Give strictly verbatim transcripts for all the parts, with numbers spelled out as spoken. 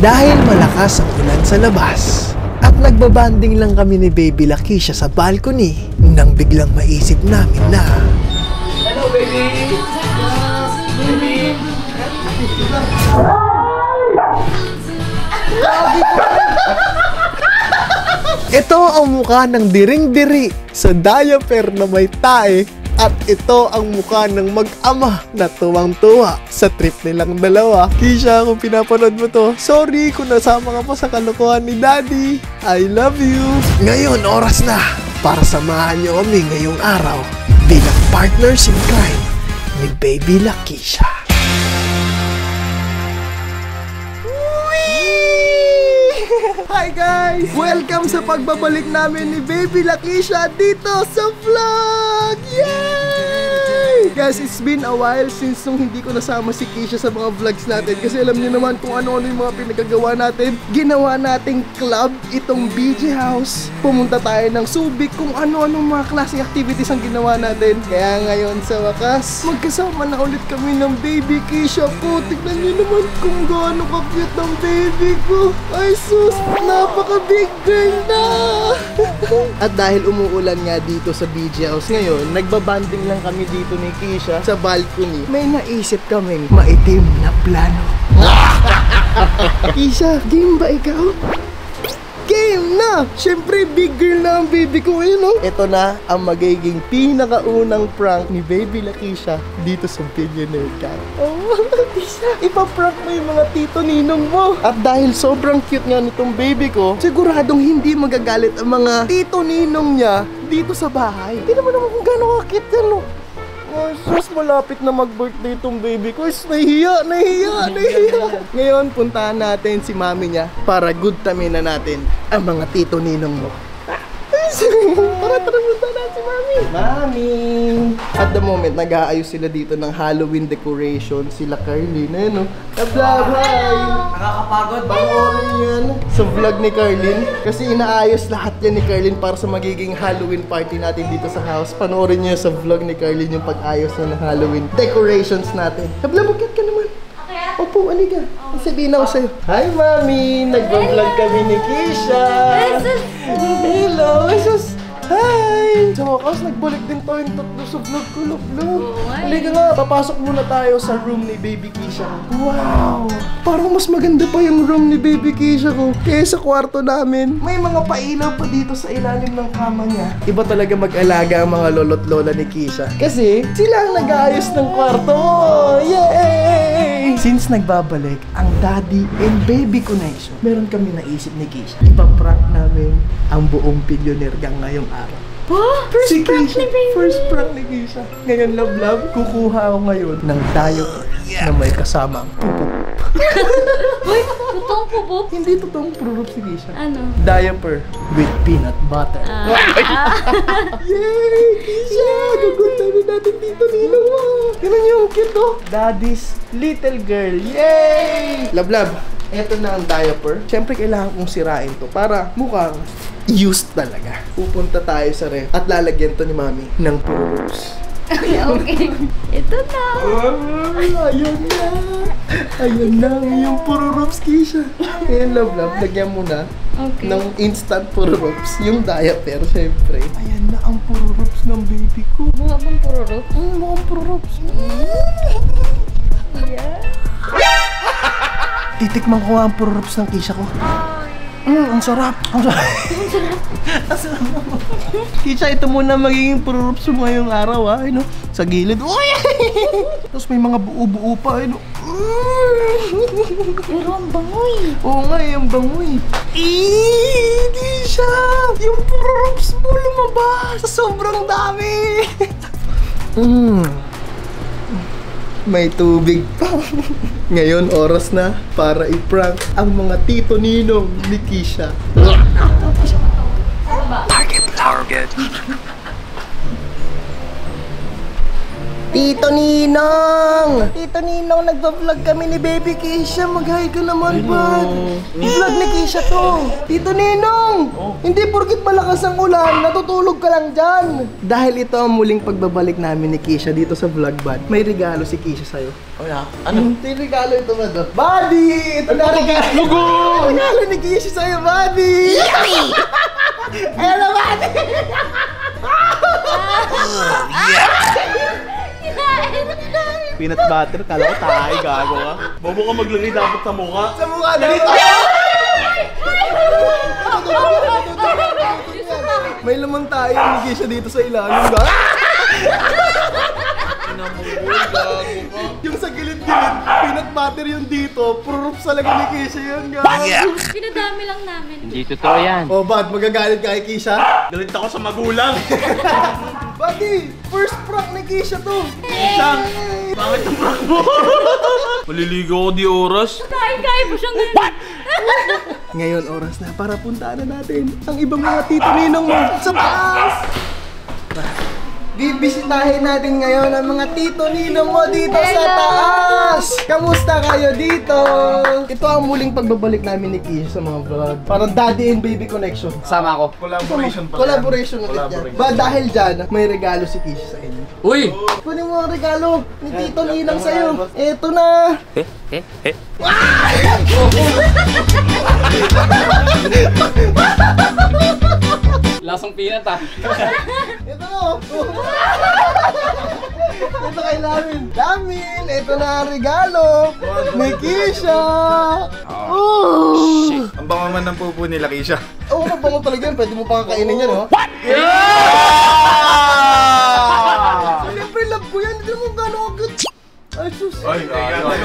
Dahil malakas ang ulan sa labas at nagbabanding lang kami ni Baby Lakeisha sa balcony nang biglang maisip namin na hello baby! Baby! Ito ang mukha ng diring-diri sa diaper na may tae at ito ang mukha ng mag-ama na tuwang-tuwa sa trip nilang dalawa. Keisha, kung pinapanood mo to, sorry kung nasama ka pa sa kalokohan ni Daddy. I love you. Ngayon, oras na para samahan niyo kami ngayong araw bilang partners in crime ni Baby Lakeisha. Hi guys! Welcome sa pagbabalik namin ni Baby Lakeisha dito sa vlog! Yay! Guys, it's been a while since nung hindi ko nasama si Keisha sa mga vlogs natin kasi alam niyo naman kung ano-ano yung mga pinagagawa natin. Ginawa nating club itong B G House. Pumunta tayo ng Subic kung ano-ano mga klaseng activities ang ginawa natin. Kaya ngayon sa wakas, magkasama na ulit kami ng Baby Keisha ko. Tignan niyo naman kung gaano ka-cute ng baby ko. Ay sus! Napaka-big girl na! At dahil umuulan nga dito sa B G House ngayon, nagbabanding lang kami dito ni Keisha sa balcony. May naisip kaming maitim na plano. Keisha, game ba ikaw? Game na! Siyempre, big girl na ang baby ko eh, no? Ito na ang magiging pinakaunang prank ni Baby Lakeisha dito sa Billionaire Camp. Oh, Keisha! Ipaprank mo yung mga tito ninong mo! At dahil sobrang cute nga nitong baby ko, siguradong hindi magagalit ang mga tito ninong niya dito sa bahay. Hindi naman naman kung gano'ng kakit yan, no? Oh, sus, malapit na mag-birthday itong baby ko. Is, nahiya, nahiya, nahiya. Ngayon, puntahan natin si mami niya para good tamin na natin ang mga tito ninong mo. Para taramunta na si mami. Mami! At the moment, nag-aayos sila dito ng Halloween decoration. Sila Carlin, eh, no? Kablahay! Nakakapagod, bangorin yan. Sa vlog ni Carlin. Kasi inaayos lahat yan ni Carlin para sa magiging Halloween party natin dito sa house. Panoorin niyo sa vlog ni Carlin yung pag-ayos na ng Halloween decorations natin. Kabla, magkat ka naman. Opo, aliga. Ang sabihin ako sa'yo. Hi, Mami! Nag-vlog kami ni Keisha! Hello! Jesus! Hi! Sa wakas, nagbalik din tayo yung tatlo sa vlog ko, love-love. Aliga nga, papasok muna tayo sa room ni Baby Keisha. Wow! Parang mas maganda pa yung room ni Baby Keisha ko kaysa kwarto namin. May mga pailaw pa dito sa ilalim ng kama niya. Iba talaga mag-alaga ang mga lolo't lola ni Keisha. Kasi sila ang nag-aayos ng kwarto. Yay! Since nagbabalik ang daddy and baby connection, meron kami naisip ni Keisha. Ipaprank namin ang buong Billionaire Gang ngayong araw. Huh? First si prank Keisha, ni baby! First prank ni Keisha. Ngayon, love love, kukuha ako ngayon ng tayo yeah. na may kasamang pupup. Uy, totoong pupup? Hindi totoong pupup si Keisha. Ano? Diaper with peanut butter. Uh, Yay! Keisha! Gaguntanin natin dito nila mo! Ganun yung cute oh! Daddy's little girl. Yay! Lablab, eto na ang diaper. Siyempre, kailangan kong sirain to para mukhang used talaga. Pupunta tayo sa ref at lalagyan to ni Mami ng purus. Okay, okay. Ito na! Oh, ayun na! Ayun na yung pururops, Keisha. Ayan, love, love. Lagyan muna okay. ng instant pururops. Yung diaper, syempre. Ayan na ang pururops ng baby ko. Mukha bang pururops? Mm, mukha bang pururops. Yeah. Titikman ko ang pururops ng Keisha ko. Mm, ang sarap! Ang sarap! Ang sarap! Keisha, ito muna magiging pururups mo ngayong araw, ha? Ano? Sa gilid. Uy! Tapos may mga buo-buo pa, ano? Pero ang bangoy! Oo nga, ang bangoy! Eee! Keisha! Yung pururups mo lumabas! Sobrang dami! Mm. May tubig pa! Ngayon, oras na para i-prank ang mga tito ninong ni Keisha. Target! Target! Tito Ninong! Tito Ninong, nagpa-vlog kami ni Baby Keisha. Mag-hi ka naman, bud. Vlog ni Keisha to. Tito Ninong! Oh. Hindi porkit malakas ang ulan, natutulog ka lang dyan. Dahil ito ang muling pagbabalik namin ni Keisha dito sa vlog, bud. May regalo si Keisha sa'yo. Oh, yeah. Ano? Ito yung regalo ito, bud. Buddy! Ito na regalo ni Keisha sa'yo, buddy! Ayan na, buddy! Peanut butter, kala ko tayo gago ka. Bobo ka maglagay dapat sa mukha. Sa mukha dito! May laman tayo, hindi siya dito sa ilalim. Yung sa gilid-gilid, peanut butter yung dito. Proof sa lagay ni Keisha yun, guys. Pinadami lang namin. Hindi totoo yan. O, bad, magagalit ka kay Keisha? Galit ako sa magulang. Buddy, first prank ni Keisha to. Isang, bakit ang prank mo? Maliligo ko di oras. Kaya-kaya mo siyang ganyan. Ngayon oras na para puntaan na natin ang ibang mga tito ninong mo sa taas. Bibisitahin natin ngayon ang mga tito ninong mo dito sa taas. Kamusta kayo dito? Ito ang muling pagbabalik namin ni Keisha sa mga vlog. Parang daddy and baby connection. Sama ako. Collaboration pa. Collaboration ulit yan. Ba dahil dyan, may regalo si Keisha sa inyo. Uy! Kunin mo ang regalo ni tito ninang sa'yo. Ito na! Eh? Eh? Eh? Lasang peanut ah. Ito no. Ito kay Lamin. Lamin, ito na regalo ni Keisha. Oh, shit. Ang bango man ng pupo nila, Keisha. Oo, oh, bango talaga yan. Pwede mo pang kainin yan, oh. What? Yeah! Siyempre, love ko yan. Hindi mo gano'ng agad. Ay, sus. Ay, ay, ay,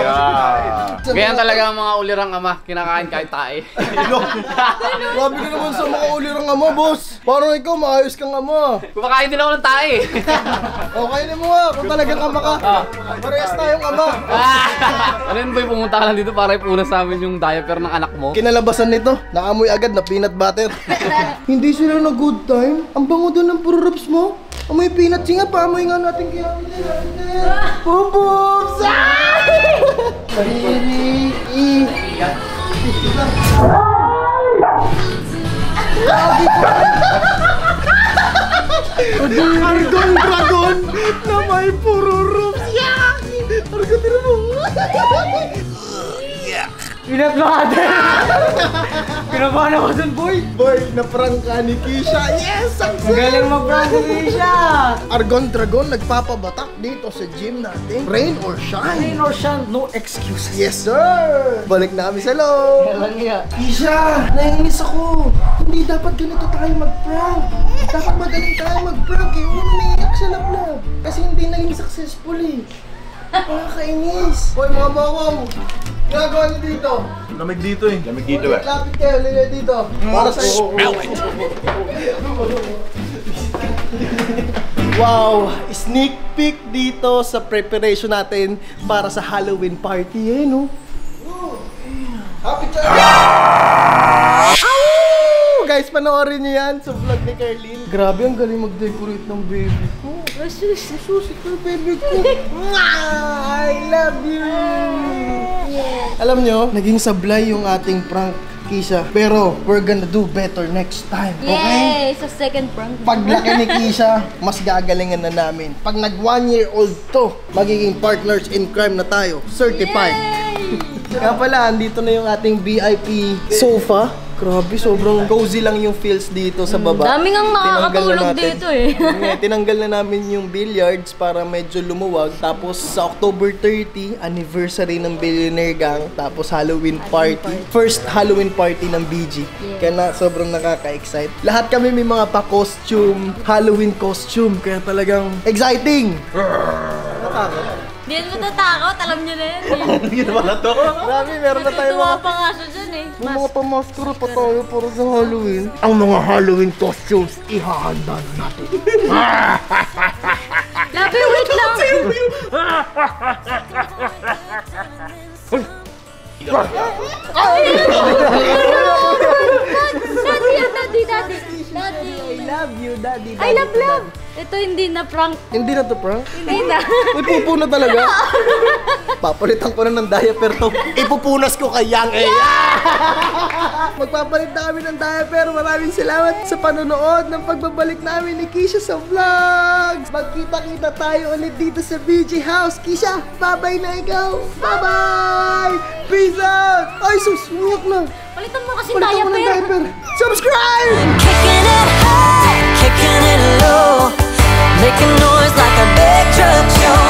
ay. Ganyan talaga ang mga ulirang ama. Kinakain kahit tae. Grabe ka naman sa mga ulirang ama, boss. Parang ikaw, maayos kang ama. Kumakain din ako ng tae. Okay na mo ha, kung talagang ama ka. Parehas tayong ama. Ano yun ba yung pumunta lang dito para ipunas namin yung diaper ng anak mo? Kinalabasan nito, naamoy agad na peanut butter. Hindi sila na good time. Ang bango doon ng puro wraps mo. Amoy peanut, singa pa, amoy nga natin kaya Pupups! Sarili! Argon dragon na may puro rups! Argon dragon! Peanut butter! Pinabahan ako dun, boy! Boy, na-prank ka ni Keisha! Yes! Success! Magaling mag-prank ni Keisha! Argon Dragon, nagpapabatak dito sa gym natin. Rain or shine! Rain or shine, no excuses! Yes, sir! Balik namin sa loob! Kailan niya? Keisha! Nainis ako! Hindi dapat ganito tayo mag-prank! Dapat madaling tayo mag-prank eh! Una may iyak siya lap-lap! Kasi hindi naging successful eh! Nakakainis! Boy, mga bawang! Gagawa niyo dito. Lamig dito eh. Lamig dito eh. Lapit kayo, lila dito. Para sa iyo. Wow! Sneak peek dito sa preparation natin para sa Halloween party eh, no? Happy time! Guys, panoorin niyo yan sa vlog ni Carlene. Grabe, ang galing mag-decorate ng baby ko. Asus, asus, ito baby ko. I love you! Yeah. Alam niyo, naging sablay yung ating prank, Keisha. Pero, we're gonna do better next time. Okay? Yay! So, second prank. Paglaki ni Keisha, mas gagalingan na namin. Pag nag-one-year-old to, magiging partners in crime na tayo. Certified. Kaya pala, andito na yung ating V I P sofa. Grabe, sobrang cozy lang yung feels dito sa baba. Mm, daming ang nakakatulog na dito eh. Tinanggal na namin yung billiards para medyo lumuwag. Tapos sa October thirtieth, anniversary ng Billionaire Gang. Tapos Halloween party. Halloween party. First Halloween party ng B G. Yes. Kaya na, sobrang nakaka-excite. Lahat kami may mga pa-costume, Halloween costume. Kaya talagang exciting! Nakaka. Hindi na natatakot, alam nyo na yan eh. Hindi na pala to. Grabe, meron na tayo mga... pa nga dyan eh. May mga pamaskara pa tayo para sa Halloween. Ang mga Halloween costumes, ihahanda na natin. Labi, wait lang! Daddy, daddy, daddy. Daddy. I love you, daddy, daddy. I love love. Ito hindi na prank. Hindi na to prank? Hindi na. Ipupuna talaga? Papalitan ko na ng diaper to. Ipupunas ko kay Yang Eya! Magpapalit na kami ng diaper. Maraming salamat sa panonood ng pagbabalik namin ni Keisha sa vlogs. Magkita-kita tayo ulit dito sa V G House. Keisha, bye-bye na ikaw. Bye-bye! Peace out! Ay, sus! Umiyak na. Palitan mo kasi diaper. Palitan mo ng diaper. Subscribe! Kicking it high, kicking it low. Making noise like a big truck show.